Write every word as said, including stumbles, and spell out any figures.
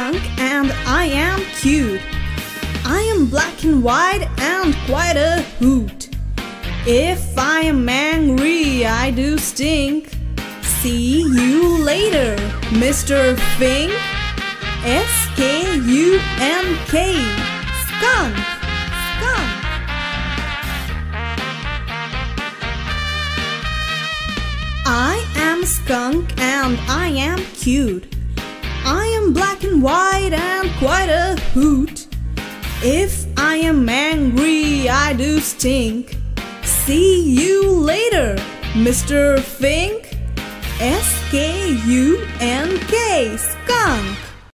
Skunk and I am cute. I am black and white and quite a hoot. If I am angry, I do stink. See you later, Mister Fink. S K U N K. Skunk. Skunk. I am a skunk and I am cute. I am black and white and quite a hoot. If I am angry, I do stink. See you later, Mister Fink. S K U N K. Skunk.